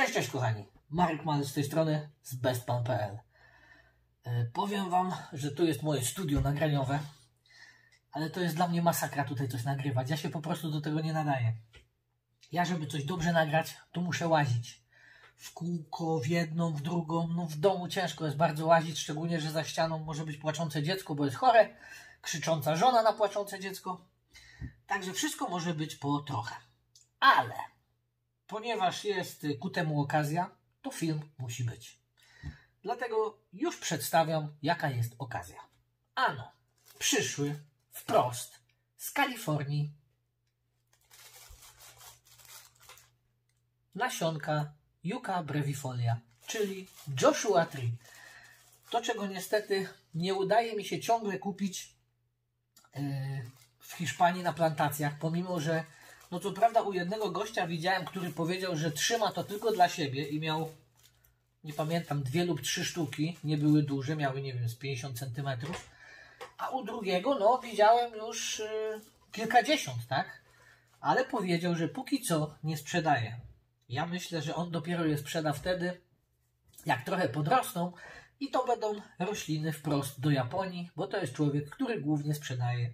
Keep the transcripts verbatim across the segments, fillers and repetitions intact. Cześć, cześć kochani, Marek Malec z tej strony z bestpalm kropka p l. yy, Powiem wam, że tu jest moje studio nagraniowe, ale to jest dla mnie masakra tutaj coś nagrywać, ja się po prostu do tego nie nadaję. Ja żeby coś dobrze nagrać, to muszę łazić w kółko, w jedną, w drugą, no w domu ciężko jest bardzo łazić, szczególnie, że za ścianą może być płaczące dziecko, bo jest chore, krzycząca żona na płaczące dziecko, także wszystko może być po trochę, ale ponieważ jest ku temu okazja, to film musi być. Dlatego już przedstawiam, jaka jest okazja. Ano, przyszły wprost z Kalifornii nasionka Yucca brevifolia, czyli Joshua Tree. To, czego niestety nie udaje mi się ciągle kupić w Hiszpanii na plantacjach, pomimo że no co prawda u jednego gościa widziałem, który powiedział, że trzyma to tylko dla siebie i miał, nie pamiętam, dwie lub trzy sztuki, nie były duże, miały, nie wiem, z pięćdziesiąt centymetrów, a u drugiego, no widziałem już yy, kilkadziesiąt, tak? Ale powiedział, że póki co nie sprzedaje. Ja myślę, że on dopiero je sprzeda wtedy, jak trochę podrosną i to będą rośliny wprost do Japonii, bo to jest człowiek, który głównie sprzedaje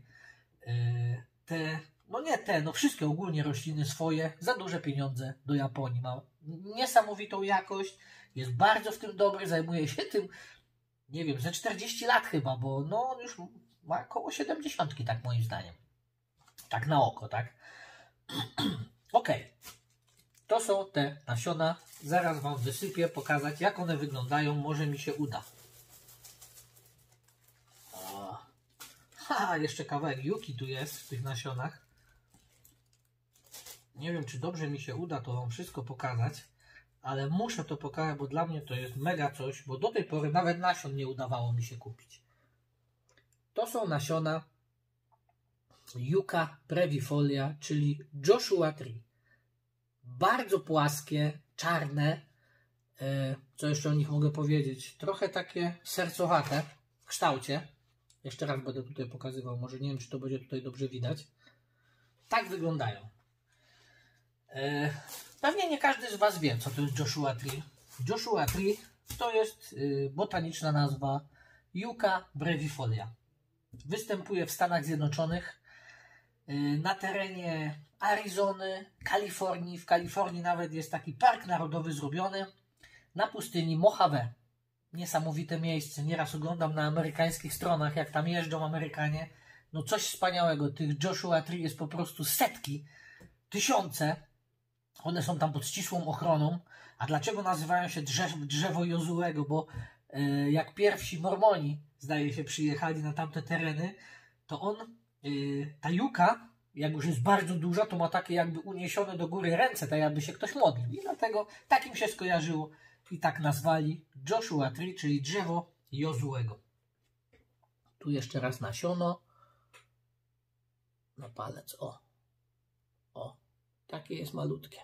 yy, te... No nie te, no wszystkie ogólnie rośliny swoje za duże pieniądze do Japonii. Ma niesamowitą jakość, jest bardzo w tym dobry, zajmuje się tym, nie wiem, ze czterdzieści lat chyba, bo no on już ma około siedemdziesiąt, tak moim zdaniem. Tak na oko, tak? Ok, to są te nasiona. Zaraz wam wysypię, pokazać jak one wyglądają, może mi się uda. O. Ha, jeszcze kawałek juki tu jest w tych nasionach. Nie wiem, czy dobrze mi się uda to wam wszystko pokazać, ale muszę to pokazać, bo dla mnie to jest mega coś, bo do tej pory nawet nasion nie udawało mi się kupić. To są nasiona Yucca brevifolia, czyli Joshua Tree. Bardzo płaskie, czarne, co jeszcze o nich mogę powiedzieć, trochę takie sercowate w kształcie. Jeszcze raz będę tutaj pokazywał, może nie wiem, czy to będzie tutaj dobrze widać. Tak wyglądają. Pewnie nie każdy z was wie, co to jest Joshua Tree. Joshua Tree to jest botaniczna nazwa Yucca brevifolia. Występuje w Stanach Zjednoczonych, na terenie Arizony, Kalifornii. W Kalifornii nawet jest taki park narodowy zrobiony na pustyni Mojave. Niesamowite miejsce. Nieraz oglądam na amerykańskich stronach, jak tam jeżdżą Amerykanie. No coś wspaniałego. Tych Joshua Tree jest po prostu setki, tysiące. One są tam pod ścisłą ochroną. A dlaczego nazywają się drzew, drzewo Jozuego? Bo y, jak pierwsi mormoni, zdaje się, przyjechali na tamte tereny, to on, y, ta juka, jak już jest bardzo duża, to ma takie jakby uniesione do góry ręce, tak jakby się ktoś modlił. I dlatego takim się skojarzyło i tak nazwali Joshua Tree, czyli drzewo Jozuego. Tu jeszcze raz nasiono. Na palec, o. O. Takie jest malutkie.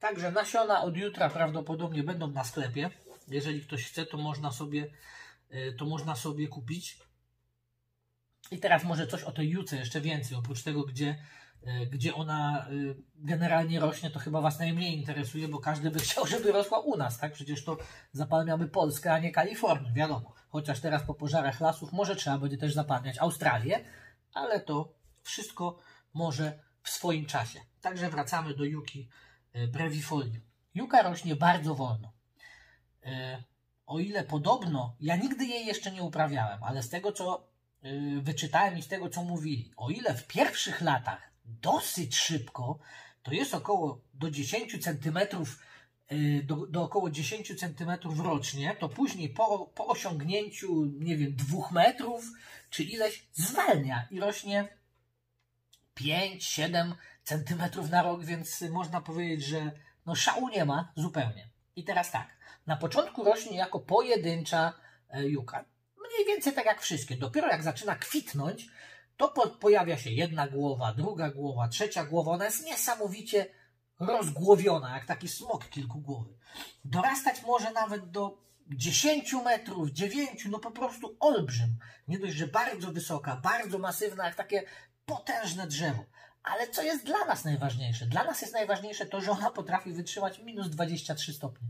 Także nasiona od jutra prawdopodobnie będą na sklepie. Jeżeli ktoś chce, to można sobie, to można sobie kupić. I teraz może coś o tej juce jeszcze więcej. Oprócz tego, gdzie, gdzie ona generalnie rośnie, to chyba was najmniej interesuje, bo każdy by chciał, żeby rosła u nas, tak? Przecież to zapalniamy Polskę, a nie Kalifornię, wiadomo. Chociaż teraz po pożarach lasów może trzeba będzie też zapalniać Australię, ale to wszystko może w swoim czasie. Także wracamy do Yucci brevifolii. Juka rośnie bardzo wolno. O ile podobno, ja nigdy jej jeszcze nie uprawiałem, ale z tego co wyczytałem i z tego co mówili, o ile w pierwszych latach dosyć szybko, to jest około do dziesięć centymetrów, do, do około dziesięć centymetrów rocznie, to później po, po osiągnięciu, nie wiem, dwóch metrów czy ileś zwalnia i rośnie pięć siedem centymetrów na rok, więc można powiedzieć, że no szału nie ma zupełnie. I teraz tak, na początku rośnie jako pojedyncza juka. Mniej więcej tak jak wszystkie. Dopiero jak zaczyna kwitnąć, to po pojawia się jedna głowa, druga głowa, trzecia głowa. Ona jest niesamowicie rozgłowiona, jak taki smok kilkugłowy. Dorastać może nawet do dziesięciu metrów, dziewięciu, no po prostu olbrzym. Nie dość, że bardzo wysoka, bardzo masywna, jak takie potężne drzewo, Ale co jest dla nas najważniejsze? Dla nas jest najważniejsze to, że ona potrafi wytrzymać minus dwadzieścia trzy stopnie.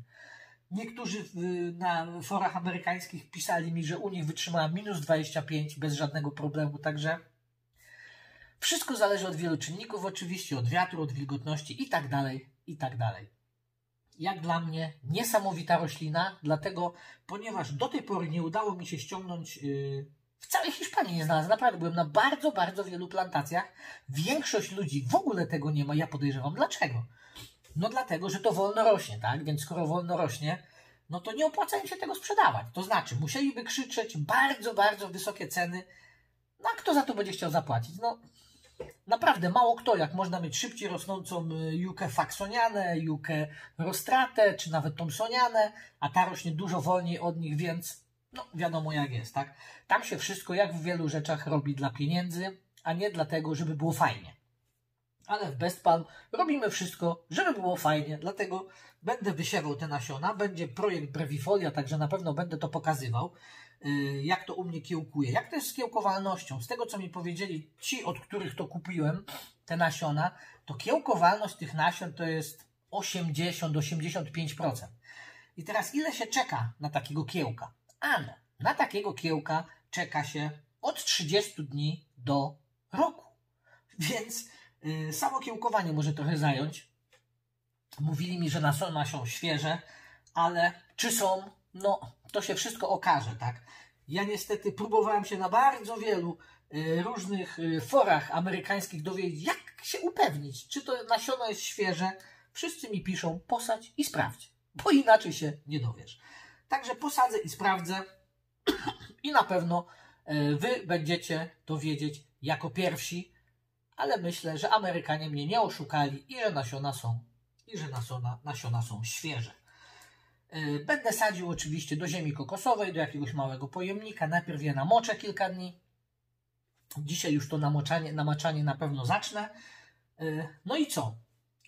Niektórzy na forach amerykańskich pisali mi, że u nich wytrzymała minus dwadzieścia pięć bez żadnego problemu, także wszystko zależy od wielu czynników, oczywiście od wiatru, od wilgotności i tak dalej, i tak dalej. Jak dla mnie niesamowita roślina, dlatego, ponieważ do tej pory nie udało mi się ściągnąć, yy, w całej Hiszpanii nie znalazłem, naprawdę byłem na bardzo, bardzo wielu plantacjach. Większość ludzi w ogóle tego nie ma, ja podejrzewam dlaczego. No dlatego, że to wolno rośnie, tak? Więc skoro wolno rośnie, no to nie opłaca im się tego sprzedawać. To znaczy, musieliby krzyczeć bardzo, bardzo wysokie ceny. No a kto za to będzie chciał zapłacić? No naprawdę mało kto, jak można mieć szybciej rosnącą Jukę Faksonianę, Jukę roztratę, czy nawet Thomsonianę, a ta rośnie dużo wolniej od nich, więc no wiadomo jak jest, tak? Tam się wszystko, jak w wielu rzeczach, robi dla pieniędzy, a nie dlatego, żeby było fajnie. Ale w BestPalm robimy wszystko, żeby było fajnie, dlatego będę wysiewał te nasiona, będzie projekt brewifolia, także na pewno będę to pokazywał, jak to u mnie kiełkuje, jak to jest z kiełkowalnością. Z tego, co mi powiedzieli ci, od których to kupiłem, te nasiona, to kiełkowalność tych nasion to jest osiemdziesiąt do osiemdziesięciu pięciu procent. I teraz ile się czeka na takiego kiełka? Ale na takiego kiełka czeka się od trzydziestu dni do roku, więc samo kiełkowanie może trochę zająć. Mówili mi, że nasiona są świeże, ale czy są? No, to się wszystko okaże, tak? Ja niestety próbowałem się na bardzo wielu różnych forach amerykańskich dowiedzieć, jak się upewnić, czy to nasiona jest świeże. Wszyscy mi piszą, posadź i sprawdź, bo inaczej się nie dowiesz. Także posadzę i sprawdzę i na pewno wy będziecie to wiedzieć jako pierwsi. Ale myślę, że Amerykanie mnie nie oszukali i że nasiona są, i że nasiona, nasiona są świeże. Będę sadził oczywiście do ziemi kokosowej, do jakiegoś małego pojemnika. Najpierw je namoczę kilka dni. Dzisiaj już to namoczanie, namaczanie na pewno zacznę. No i co?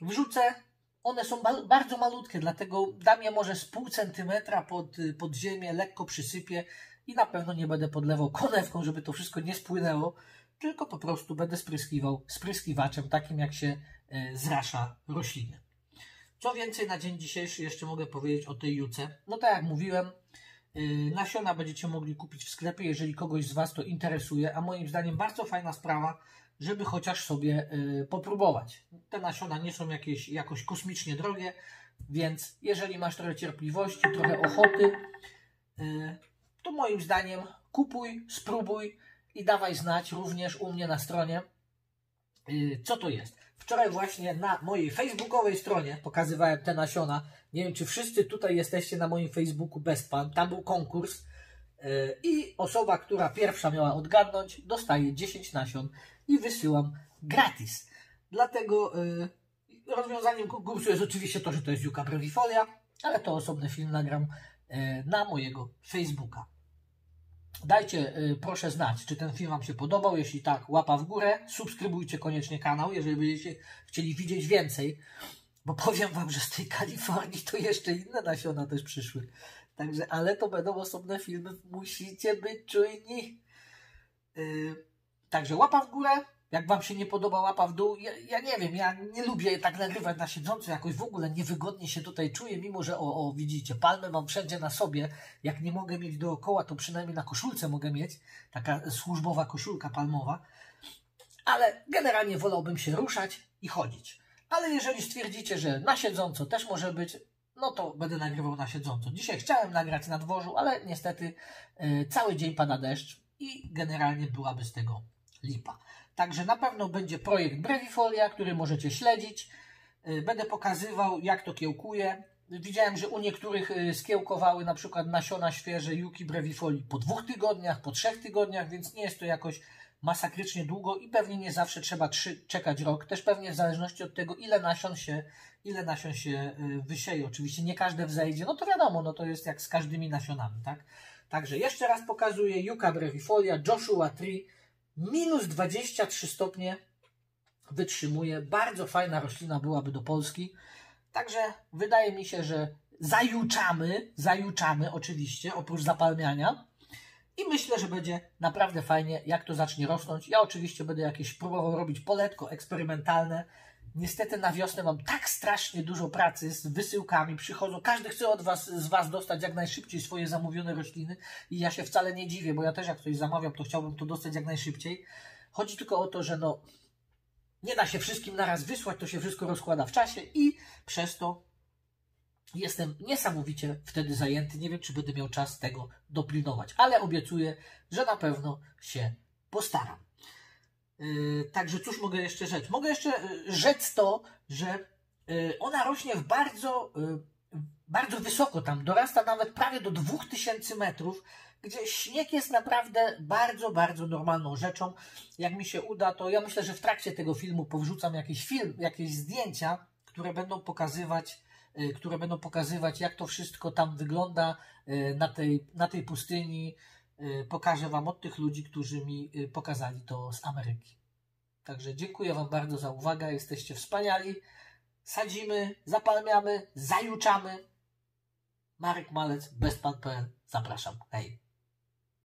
Wrzucę. One są bardzo malutkie, dlatego dam je może z pół centymetra pod, pod ziemię, lekko przysypię i na pewno nie będę podlewał konewką, żeby to wszystko nie spłynęło. Tylko po prostu będę spryskiwał spryskiwaczem, takim jak się zrasza rośliny. Co więcej, na dzień dzisiejszy jeszcze mogę powiedzieć o tej juce. No tak jak mówiłem, nasiona będziecie mogli kupić w sklepie, jeżeli kogoś z Was to interesuje, a moim zdaniem bardzo fajna sprawa, żeby chociaż sobie popróbować. Te nasiona nie są jakieś jakoś kosmicznie drogie, więc jeżeli masz trochę cierpliwości, trochę ochoty, to moim zdaniem kupuj, spróbuj, i dawaj znać również u mnie na stronie, co to jest. Wczoraj właśnie na mojej facebookowej stronie pokazywałem te nasiona. Nie wiem, czy wszyscy tutaj jesteście na moim Facebooku BestPalm. Tam był konkurs i osoba, która pierwsza miała odgadnąć, dostaje dziesięć nasion i wysyłam gratis. Dlatego rozwiązaniem konkursu jest oczywiście to, że to jest Jucca brevifolia, ale to osobny film nagram na mojego Facebooka. Dajcie y, proszę znać, czy ten film Wam się podobał. Jeśli tak, łapa w górę. Subskrybujcie koniecznie kanał, jeżeli będziecie chcieli widzieć więcej. Bo powiem Wam, że z tej Kalifornii to jeszcze inne nasiona też przyszły. Także, ale to będą osobne filmy. Musicie być czujni. Yy, także łapa w górę. Jak Wam się nie podoba, łapa w dół. Ja, ja nie wiem, ja nie lubię tak nagrywać na siedząco, jakoś w ogóle niewygodnie się tutaj czuję, mimo że, o, o widzicie, palmę mam wszędzie na sobie. Jak nie mogę mieć dookoła, to przynajmniej na koszulce mogę mieć. Taka służbowa koszulka palmowa. Ale generalnie wolałbym się ruszać i chodzić. Ale jeżeli stwierdzicie, że na siedząco też może być, no to będę nagrywał na siedząco. Dzisiaj chciałem nagrać na dworzu, ale niestety yy, cały dzień pada deszcz i generalnie byłaby z tego lipa. Także na pewno będzie projekt brewifolia, który możecie śledzić. Będę pokazywał, jak to kiełkuje. Widziałem, że u niektórych skiełkowały na przykład nasiona świeże Juki brewifolii po dwóch tygodniach, po trzech tygodniach, więc nie jest to jakoś masakrycznie długo i pewnie nie zawsze trzeba trzy, czekać rok. Też pewnie w zależności od tego, ile nasion się, ile nasion się wysieje. Oczywiście nie każde wzejdzie, no to wiadomo, no to jest jak z każdymi nasionami, tak? Także jeszcze raz pokazuję Jucca brevifolia, Joshua Tree. Minus dwadzieścia trzy stopnie wytrzymuje. Bardzo fajna roślina byłaby do Polski. Także wydaje mi się, że zajuczamy, zajuczamy oczywiście, oprócz zapalniania. i myślę, że będzie naprawdę fajnie, jak to zacznie rosnąć. Ja oczywiście będę jakieś próbował robić poletko eksperymentalne. Niestety na wiosnę mam tak strasznie dużo pracy z wysyłkami, przychodzą, każdy chce od was, z Was dostać jak najszybciej swoje zamówione rośliny i ja się wcale nie dziwię, bo ja też jak coś zamawiam, to chciałbym to dostać jak najszybciej. Chodzi tylko o to, że no nie da się wszystkim naraz wysłać, to się wszystko rozkłada w czasie i przez to jestem niesamowicie wtedy zajęty, nie wiem, czy będę miał czas tego dopilnować, ale obiecuję, że na pewno się postaram. Yy, także cóż mogę jeszcze rzec? Mogę jeszcze rzec to, że yy, ona rośnie w bardzo, yy, bardzo wysoko, tam dorasta nawet prawie do dwóch tysięcy metrów, gdzie śnieg jest naprawdę bardzo, bardzo normalną rzeczą. Jak mi się uda, to ja myślę, że w trakcie tego filmu powrzucam jakiś film, jakieś zdjęcia, które będą pokazywać, yy, które będą pokazywać, jak to wszystko tam wygląda yy, na tej, na tej pustyni. Pokażę Wam od tych ludzi, którzy mi pokazali to z Ameryki. Także dziękuję Wam bardzo za uwagę. Jesteście wspaniali. Sadzimy, zapalmiamy, zajuczamy. Marek Malec, bestpalm kropka p l. Zapraszam. Hej!